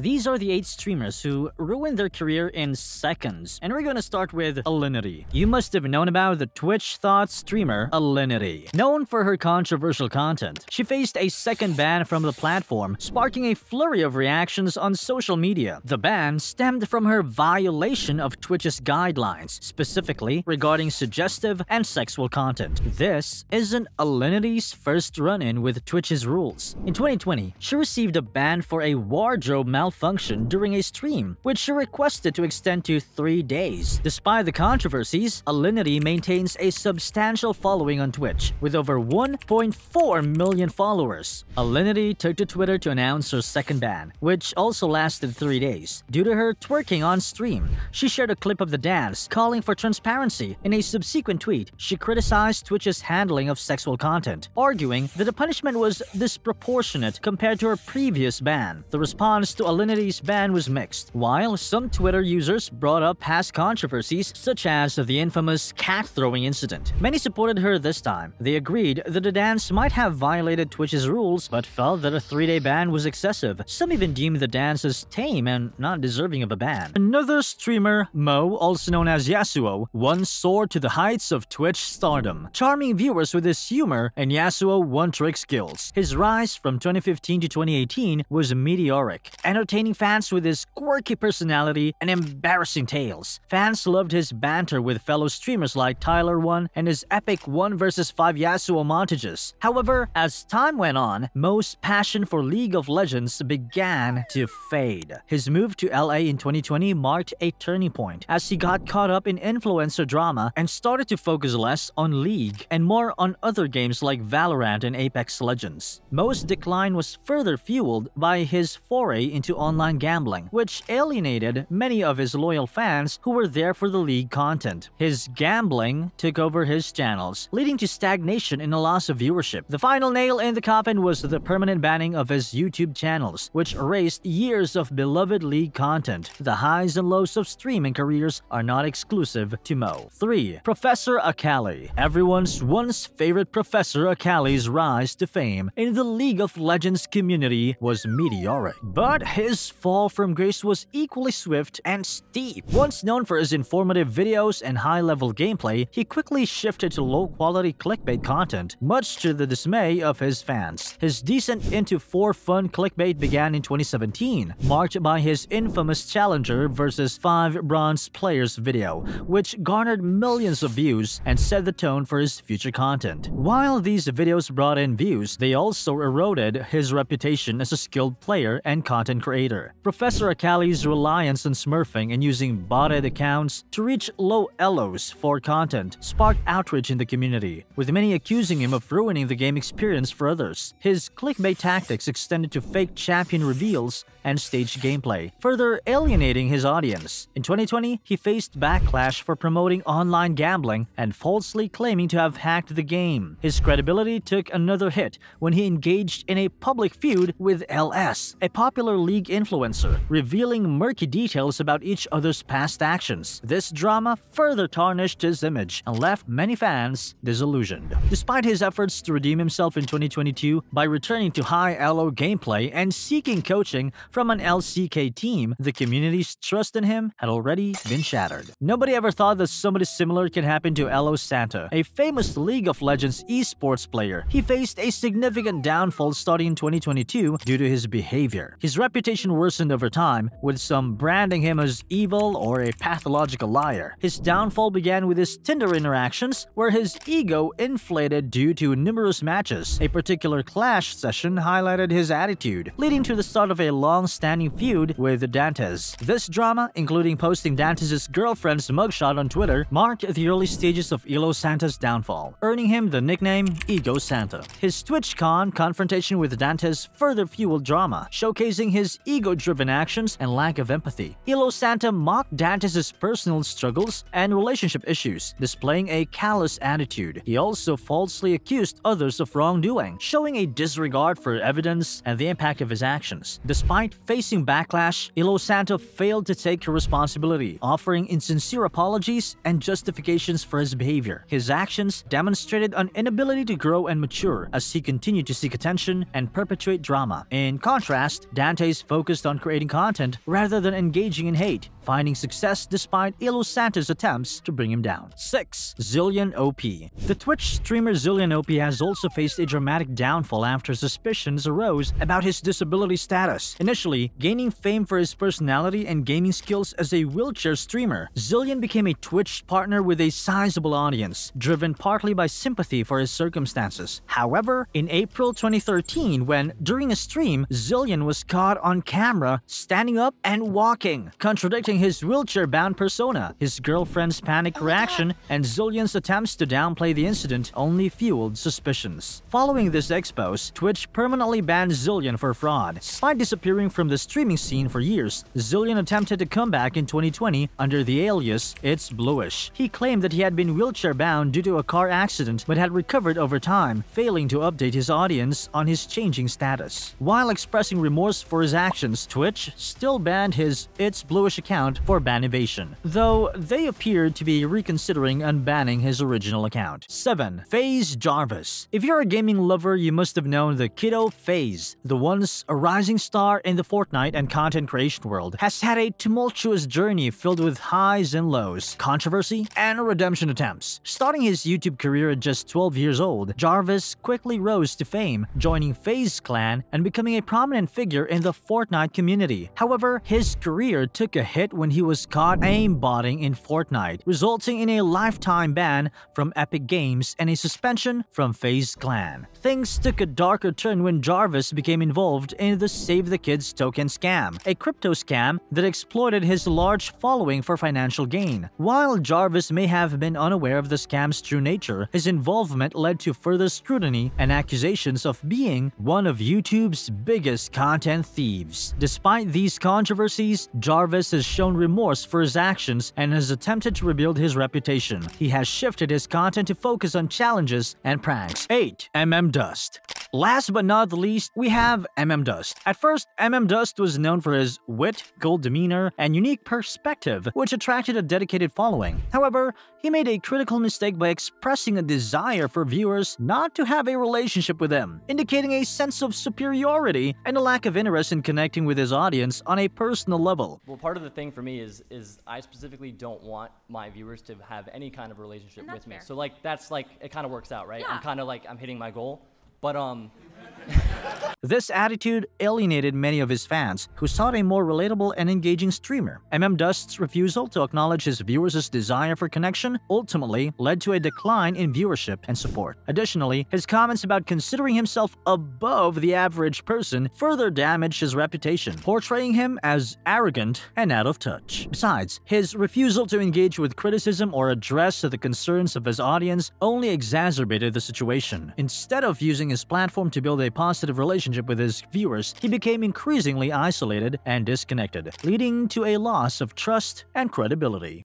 These are the 8 streamers who ruined their career in seconds, and we're gonna start with Alinity. You must have known about the Twitch-thought streamer Alinity. Known for her controversial content, she faced a second ban from the platform, sparking a flurry of reactions on social media. The ban stemmed from her violation of Twitch's guidelines, specifically regarding suggestive and sexual content. This isn't Alinity's first run-in with Twitch's rules. In 2020, she received a ban for a wardrobe malfunction during a stream, which she requested to extend to 3 days. Despite the controversies, Alinity maintains a substantial following on Twitch, with over 1.4 million followers. Alinity took to Twitter to announce her second ban, which also lasted 3 days. Due to her twerking on stream, she shared a clip of the dance, calling for transparency. In a subsequent tweet, she criticized Twitch's handling of sexual content, arguing that the punishment was disproportionate compared to her previous ban. The response to Alinity's ban was mixed. While some Twitter users brought up past controversies, such as the infamous cat-throwing incident, many supported her this time. They agreed that the dance might have violated Twitch's rules, but felt that a 3-day ban was excessive. Some even deemed the dance as tame and not deserving of a ban. Another streamer, Moe, also known as Yassuo, once soared to the heights of Twitch stardom, charming viewers with his humor and Yasuo one-trick skills. His rise from 2015 to 2018 was meteoric, entertaining fans with his quirky personality and embarrassing tales. Fans loved his banter with fellow streamers like Tyler1 and his epic 1v5 Yasuo montages. However, as time went on, Moe's passion for League of Legends began to fade. His move to LA in 2020 marked a turning point, as he got caught up in influencer drama and started to focus less on League and more on other games like Valorant and Apex Legends. Moe's decline was further fueled by his foray into online gambling, which alienated many of his loyal fans who were there for the League content. His gambling took over his channels, leading to stagnation and a loss of viewership. The final nail in the coffin was the permanent banning of his YouTube channels, which erased years of beloved League content. The highs and lows of streaming careers are not exclusive to Moe. 3. Professor Akali. Everyone's once-favorite Professor Akali's rise to fame in the League of Legends community was meteoric, but his fall from grace was equally swift and steep. Once known for his informative videos and high-level gameplay, he quickly shifted to low-quality clickbait content, much to the dismay of his fans. His descent into for-fun clickbait began in 2017, marked by his infamous Challenger versus 5 Bronze Players video, which garnered millions of views and set the tone for his future content. While these videos brought in views, they also eroded his reputation as a skilled player and content creator. Professor Akali's reliance on smurfing and using botted accounts to reach low elos for content sparked outrage in the community, with many accusing him of ruining the game experience for others. His clickbait tactics extended to fake champion reveals and staged gameplay, further alienating his audience. In 2020, he faced backlash for promoting online gambling and falsely claiming to have hacked the game. His credibility took another hit when he engaged in a public feud with LS, a popular League influencer, revealing murky details about each other's past actions. This drama further tarnished his image and left many fans disillusioned. Despite his efforts to redeem himself in 2022 by returning to high elo gameplay and seeking coaching from an LCK team, the community's trust in him had already been shattered. Nobody ever thought that somebody similar can happen to EloSanta, a famous League of Legends esports player. He faced a significant downfall starting in 2022 due to his behavior. His reputation worsened over time, with some branding him as evil or a pathological liar. His downfall began with his Tinder interactions, where his ego inflated due to numerous matches. A particular clash session highlighted his attitude, leading to the start of a long-standing feud with Dantes. This drama, including posting Dantes' girlfriend's mugshot on Twitter, marked the early stages of EloSanta's downfall, earning him the nickname Ego Santa. His TwitchCon confrontation with Dantes further fueled drama, showcasing his ego-driven actions and lack of empathy. EloSanta mocked Dantes' personal struggles and relationship issues, displaying a callous attitude. He also falsely accused others of wrongdoing, showing a disregard for evidence and the impact of his actions. Despite Despite facing backlash, EloSanta failed to take responsibility, offering insincere apologies and justifications for his behavior. His actions demonstrated an inability to grow and mature as he continued to seek attention and perpetuate drama. In contrast, Dantes focused on creating content rather than engaging in hate, finding success despite EloSanta's attempts to bring him down. 6. Zilean OP. The Twitch streamer Zilean OP has also faced a dramatic downfall after suspicions arose about his disability status. Initially, gaining fame for his personality and gaming skills as a wheelchair streamer, Zilean became a Twitch partner with a sizable audience, driven partly by sympathy for his circumstances. However, in April 2013, when, during a stream, Zilean was caught on camera standing up and walking, contradicting his wheelchair-bound persona. His girlfriend's panic reaction and Zilean's attempts to downplay the incident only fueled suspicions. Following this expose, Twitch permanently banned Zilean for fraud. Despite disappearing from the streaming scene for years, Zilean attempted to come back in 2020 under the alias It's Bluish. He claimed that he had been wheelchair-bound due to a car accident but had recovered over time, failing to update his audience on his changing status. While expressing remorse for his actions, Twitch still banned his It's Bluish account for ban evasion, though they appeared to be reconsidering unbanning his original account. 7. FaZe Jarvis. If you're a gaming lover, you must have known the kiddo FaZe, the once a rising star in the Fortnite and content creation world, has had a tumultuous journey filled with highs and lows, controversy, and redemption attempts. Starting his YouTube career at just 12 years old, Jarvis quickly rose to fame, joining FaZe Clan and becoming a prominent figure in the Fortnite community. However, his career took a hit when he was caught aimbotting in Fortnite, resulting in a lifetime ban from Epic Games and a suspension from FaZe Clan. Things took a darker turn when Jarvis became involved in the Save the Kids token scam, a crypto scam that exploited his large following for financial gain. While Jarvis may have been unaware of the scam's true nature, his involvement led to further scrutiny and accusations of being one of YouTube's biggest content thieves. Despite these controversies, Jarvis has shown remorse for his actions and has attempted to rebuild his reputation. He has shifted his content to focus on challenges and pranks. 8. Dust. Last but not the least, we have Dust. At first, Dust was known for his wit, cool demeanor, and unique perspective, which attracted a dedicated following. However, he made a critical mistake by expressing a desire for viewers not to have a relationship with him, indicating a sense of superiority and a lack of interest in connecting with his audience on a personal level. Well, part of the thing for me is I specifically don't want my viewers to have any kind of relationship with me. Fair. So like that's like it kind of works out, right? Yeah. I'm kind of like I'm hitting my goal. But This attitude alienated many of his fans, who sought a more relatable and engaging streamer. Dust's refusal to acknowledge his viewers' desire for connection ultimately led to a decline in viewership and support. Additionally, his comments about considering himself above the average person further damaged his reputation, portraying him as arrogant and out of touch. Besides, his refusal to engage with criticism or address the concerns of his audience only exacerbated the situation. Instead of using his platform to build a positive relationship with his viewers, he became increasingly isolated and disconnected, leading to a loss of trust and credibility.